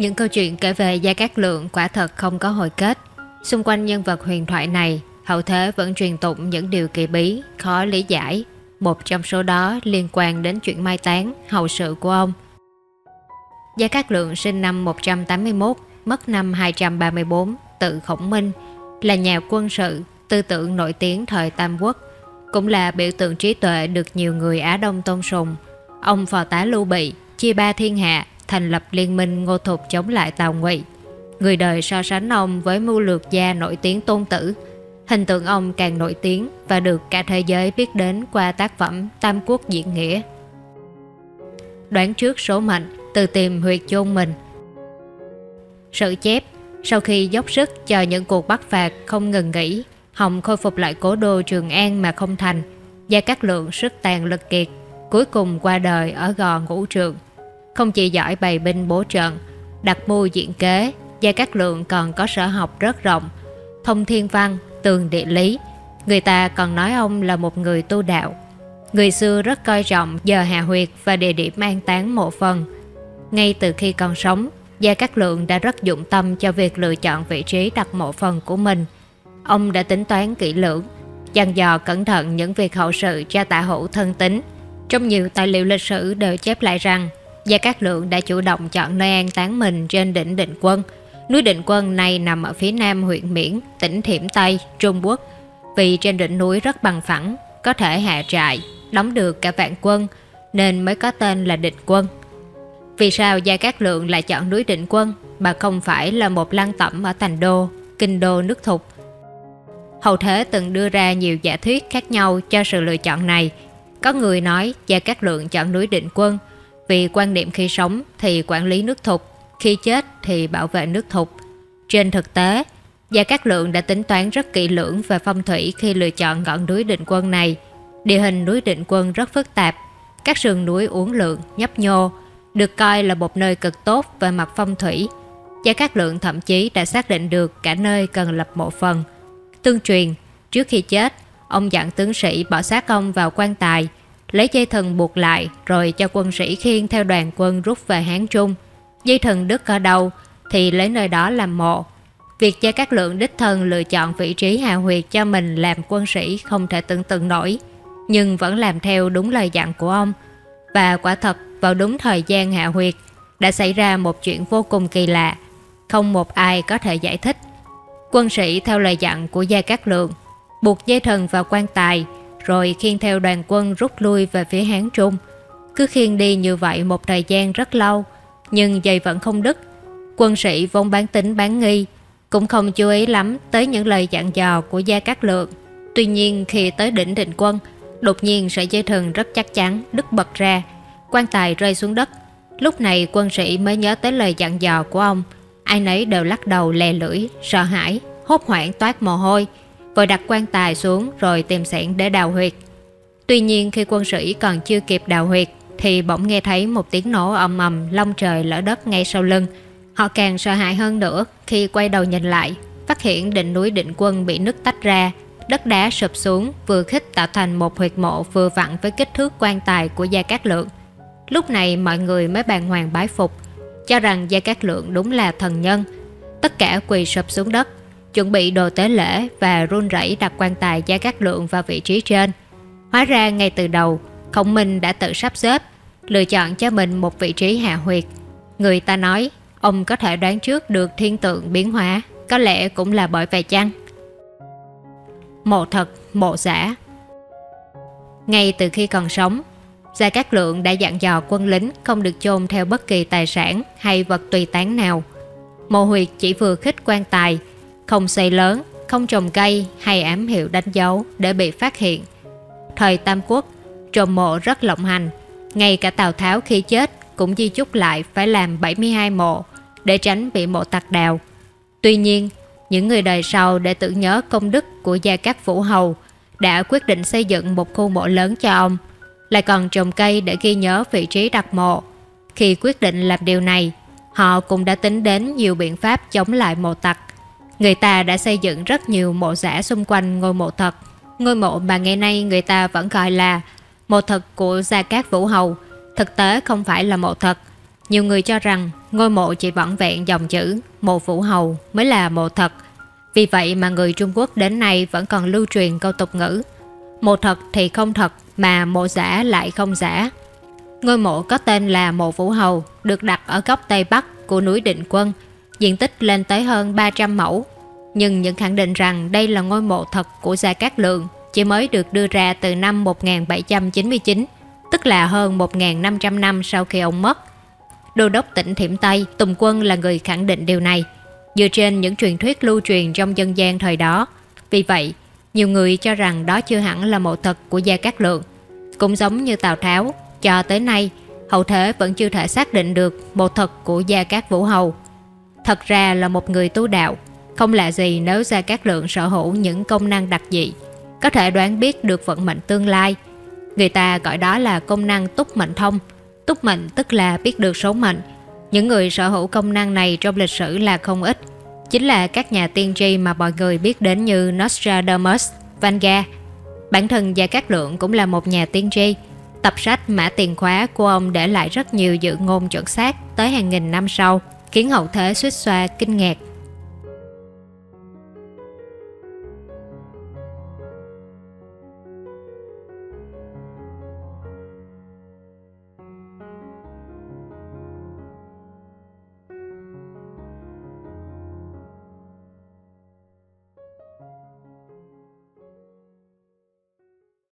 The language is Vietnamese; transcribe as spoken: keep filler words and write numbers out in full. Những câu chuyện kể về Gia Cát Lượng quả thật không có hồi kết. Xung quanh nhân vật huyền thoại này, hậu thế vẫn truyền tụng những điều kỳ bí, khó lý giải. Một trong số đó liên quan đến chuyện mai táng, hậu sự của ông. Gia Cát Lượng sinh năm một trăm tám mươi mốt, mất năm hai trăm ba mươi tư, tự Khổng Minh, là nhà quân sự, tư tưởng nổi tiếng thời Tam Quốc, cũng là biểu tượng trí tuệ được nhiều người Á Đông tôn sùng. Ông phò tá Lưu Bị, chia ba thiên hạ, thành lập liên minh Ngô Thục chống lại Tào Ngụy. Người đời so sánh ông với mưu lược gia nổi tiếng Tôn Tử. Hình tượng ông càng nổi tiếng và được cả thế giới biết đến qua tác phẩm Tam Quốc Diễn Nghĩa. Đoán trước số mệnh, từ tìm huyệt chôn mình. Sử chép, sau khi dốc sức cho những cuộc bắc phạt không ngừng nghỉ, hòng khôi phục lại cố đô Trường An mà không thành, Gia Cát Lượng sức tàn lực kiệt, cuối cùng qua đời ở Gò Ngũ Trường. Không chỉ giỏi bày binh bố trận, đặt mưu diễn kế, Gia Cát Lượng còn có sở học rất rộng, thông thiên văn, tường địa lý. Người ta còn nói ông là một người tu đạo. Người xưa rất coi trọng giờ hạ huyệt và địa điểm an táng mộ phần. Ngay từ khi còn sống, Gia Cát Lượng đã rất dụng tâm cho việc lựa chọn vị trí đặt mộ phần của mình. Ông đã tính toán kỹ lưỡng, dặn dò cẩn thận những việc hậu sự cho Tả Hữu thân tín. Trong nhiều tài liệu lịch sử đều chép lại rằng Gia Cát Lượng đã chủ động chọn nơi an táng mình trên đỉnh Định Quân. Núi Định Quân này nằm ở phía nam huyện Miễn, tỉnh Thiểm Tây, Trung Quốc. Vì trên đỉnh núi rất bằng phẳng, có thể hạ trại, đóng được cả vạn quân, nên mới có tên là Định Quân. Vì sao Gia Cát Lượng lại chọn núi Định Quân mà không phải là một lăng tẩm ở Thành Đô, Kinh Đô nước Thục? Hậu thế từng đưa ra nhiều giả thuyết khác nhau cho sự lựa chọn này. Có người nói Gia Cát Lượng chọn núi Định Quân vì quan niệm khi sống thì quản lý nước Thục, khi chết thì bảo vệ nước Thục. Trên thực tế, Gia Cát Lượng đã tính toán rất kỹ lưỡng về phong thủy khi lựa chọn ngọn núi Định Quân này. Địa hình núi Định Quân rất phức tạp, các sườn núi uốn lượn, nhấp nhô, được coi là một nơi cực tốt về mặt phong thủy. Gia Cát Lượng thậm chí đã xác định được cả nơi cần lập mộ phần. Tương truyền, trước khi chết, ông dặn tướng sĩ bỏ xác ông vào quan tài, lấy dây thừng buộc lại rồi cho quân sĩ khiêng theo đoàn quân rút về Hán Trung. Dây thừng đứt ở đâu thì lấy nơi đó làm mộ. Việc Gia Cát Lượng đích thân lựa chọn vị trí hạ huyệt cho mình làm quân sĩ không thể tưởng tượng nổi, nhưng vẫn làm theo đúng lời dặn của ông. Và quả thật, vào đúng thời gian hạ huyệt đã xảy ra một chuyện vô cùng kỳ lạ, không một ai có thể giải thích. Quân sĩ theo lời dặn của Gia Cát Lượng buộc dây thừng vào quan tài, rồi khiêng theo đoàn quân rút lui về phía Hán Trung. Cứ khiêng đi như vậy một thời gian rất lâu, nhưng dây vẫn không đứt. Quân sĩ vốn bán tính bán nghi, cũng không chú ý lắm tới những lời dặn dò của Gia Cát Lượng. Tuy nhiên, khi tới đỉnh Định Quân, đột nhiên sợi dây thừng rất chắc chắn đứt bật ra, quan tài rơi xuống đất. Lúc này quân sĩ mới nhớ tới lời dặn dò của ông. Ai nấy đều lắc đầu lè lưỡi, sợ hãi, hốt hoảng toát mồ hôi, vội đặt quan tài xuống rồi tìm xẻng để đào huyệt. Tuy nhiên, khi quân sĩ còn chưa kịp đào huyệt thì bỗng nghe thấy một tiếng nổ ầm ầm long trời lở đất ngay sau lưng. Họ càng sợ hãi hơn nữa khi quay đầu nhìn lại, phát hiện đỉnh núi Định Quân bị nứt tách ra, đất đá sụp xuống vừa khích tạo thành một huyệt mộ vừa vặn với kích thước quan tài của Gia Cát Lượng. Lúc này mọi người mới bàng hoàng bái phục, cho rằng Gia Cát Lượng đúng là thần nhân. Tất cả quỳ sụp xuống đất, chuẩn bị đồ tế lễ và run rẩy đặt quan tài Gia Cát Lượng vào vị trí trên. Hóa ra ngay từ đầu, Khổng Minh đã tự sắp xếp, lựa chọn cho mình một vị trí hạ huyệt. Người ta nói ông có thể đoán trước được thiên tượng biến hóa, có lẽ cũng là bởi vậy chăng? Mộ thật, mộ giả. Ngay từ khi còn sống, Gia Cát Lượng đã dặn dò quân lính không được chôn theo bất kỳ tài sản hay vật tùy tán nào. Mộ huyệt chỉ vừa khít quan tài, không xây lớn, không trồng cây hay ám hiệu đánh dấu để bị phát hiện. Thời Tam Quốc, trộm mộ rất lộng hành. Ngay cả Tào Tháo khi chết cũng di chúc lại phải làm bảy mươi hai mộ để tránh bị mộ tặc đào. Tuy nhiên, những người đời sau để tưởng nhớ công đức của Gia Cát Vũ Hầu đã quyết định xây dựng một khu mộ lớn cho ông, lại còn trồng cây để ghi nhớ vị trí đặt mộ. Khi quyết định làm điều này, họ cũng đã tính đến nhiều biện pháp chống lại mộ tặc. Người ta đã xây dựng rất nhiều mộ giả xung quanh ngôi mộ thật, ngôi mộ mà ngày nay người ta vẫn gọi là mộ thật của Gia Cát Vũ Hầu. Thực tế không phải là mộ thật, Nhiều người cho rằng ngôi mộ chỉ vỏn vẹn dòng chữ mộ Vũ Hầu mới là mộ thật. Vì vậy mà người Trung Quốc đến nay vẫn còn lưu truyền câu tục ngữ mộ thật thì không thật mà mộ giả lại không giả. Ngôi mộ có tên là mộ Vũ Hầu được đặt ở góc Tây Bắc của núi Định Quân, diện tích lên tới hơn ba trăm mẫu. Nhưng những khẳng định rằng đây là ngôi mộ thật của Gia Cát Lượng chỉ mới được đưa ra từ năm một nghìn bảy trăm chín mươi chín, tức là hơn một nghìn năm trăm năm sau khi ông mất. Đô đốc tỉnh Thiểm Tây, Tùng Quân là người khẳng định điều này, dựa trên những truyền thuyết lưu truyền trong dân gian thời đó. Vì vậy, nhiều người cho rằng đó chưa hẳn là mộ thật của Gia Cát Lượng. Cũng giống như Tào Tháo, cho tới nay, hậu thế vẫn chưa thể xác định được mộ thật của Gia Cát Vũ Hầu. Thật ra là một người tu đạo, không lạ gì nếu Gia Cát Lượng sở hữu những công năng đặc dị, có thể đoán biết được vận mệnh tương lai. Người ta gọi đó là công năng túc mệnh thông. Túc mệnh tức là biết được số mệnh. Những người sở hữu công năng này trong lịch sử là không ít, chính là các nhà tiên tri mà mọi người biết đến như Nostradamus, Vanga. Bản thân Gia Cát Lượng cũng là một nhà tiên tri. Tập sách Mã Tiền Khóa của ông để lại rất nhiều dự ngôn chuẩn xác tới hàng nghìn năm sau, khiến hậu thế suýt xoa kinh ngạc.